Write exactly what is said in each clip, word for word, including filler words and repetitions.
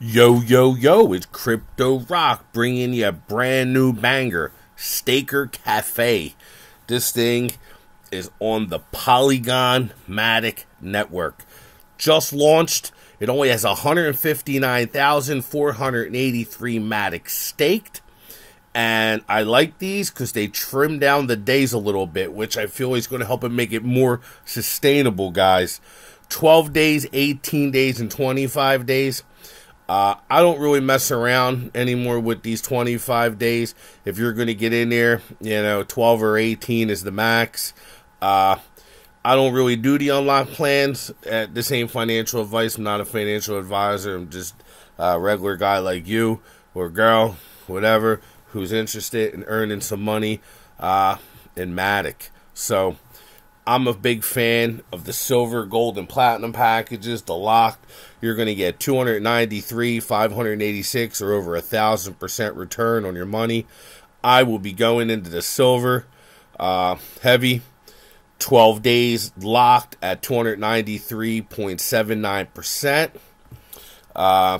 Yo, yo, yo, it's Crypto Rock bringing you a brand new banger, Staker Cafe. This thing is on the Polygon Matic Network. Just launched. It only has one hundred fifty-nine thousand four hundred eighty-three Matic staked. And I like these because they trim down the days a little bit, which I feel is going to help it make it more sustainable, guys. twelve days, eighteen days, and twenty-five days. Uh, I don't really mess around anymore with these twenty-five days. If you're going to get in there, you know, twelve or eighteen is the max. Uh, I don't really do the unlock plans. Uh, this ain't financial advice. I'm not a financial advisor. I'm just a regular guy like you or girl, whatever, who's interested in earning some money uh, in Matic. So I'm a big fan of the silver, gold, and platinum packages. The locked, you're going to get two hundred ninety-three, five hundred eighty-six, or over a thousand percent return on your money. I will be going into the silver uh, heavy, twelve days locked at two hundred ninety-three point seven nine percent. Uh,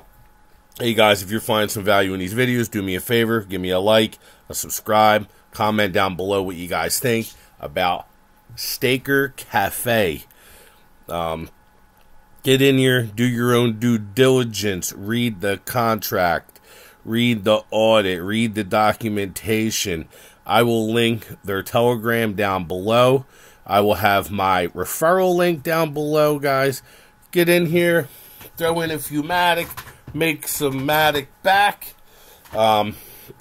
hey guys, if you're finding some value in these videos, do me a favor, give me a like, a subscribe, comment down below what you guys think about Staker Cafe. Um, get in here, do your own due diligence, read the contract, read the audit, read the documentation. I will link their Telegram down below. I will have my referral link down below, guys. Get in here, throw in a few Matic, make some Matic back. Um,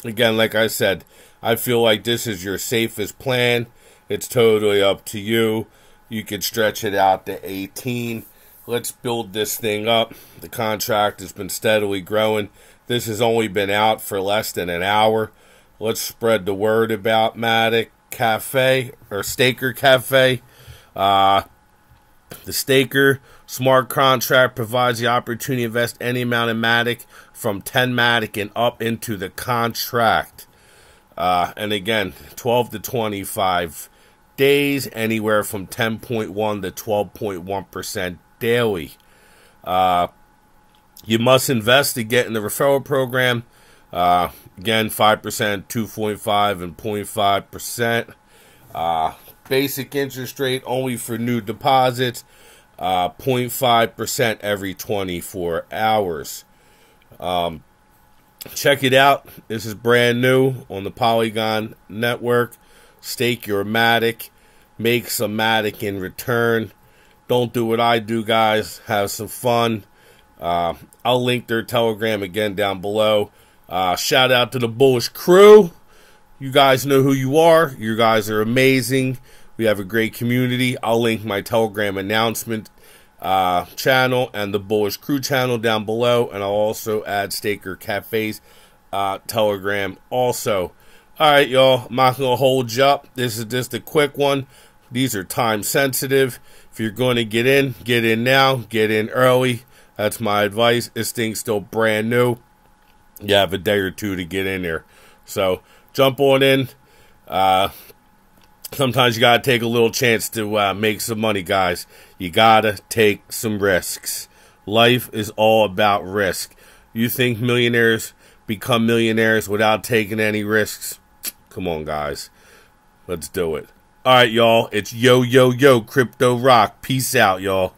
again, like I said, I feel like this is your safest plan. It's totally up to you. You could stretch it out to eighteen. Let's build this thing up. The contract has been steadily growing. This has only been out for less than an hour. Let's spread the word about Matic Cafe or Staker Cafe. Uh, the Staker smart contract provides the opportunity to invest any amount of Matic from ten Matic and up into the contract. Uh, and again, twelve to twenty-five days, anywhere from ten point one to twelve point one percent daily. Uh, you must invest to get in the referral program. Uh, again, five percent, two point five percent, and zero point five percent. Uh, basic interest rate only for new deposits, uh, zero point five percent every twenty-four hours. Um, check it out. This is brand new on the Polygon Network. Stake your Matic, make some Matic in return. Don't do what I do, guys. Have some fun. Uh, I'll link their Telegram again down below. Uh, shout out to the Bullish Crew. You guys know who you are. You guys are amazing. We have a great community. I'll link my Telegram announcement uh, channel and the Bullish Crew channel down below. And I'll also add Staker Cafe's uh, Telegram also. Alright, y'all, I'm not going to hold you up. This is just a quick one. These are time sensitive. If you're going to get in, get in now. Get in early. That's my advice. This thing's still brand new. You have a day or two to get in there. So, jump on in. Uh, sometimes you got to take a little chance to uh, make some money, guys. You got to take some risks. Life is all about risk. You think millionaires become millionaires without taking any risks? Come on, guys. Let's do it. All right, y'all. It's Yo Yo Yo Crypto Rock. Peace out, y'all.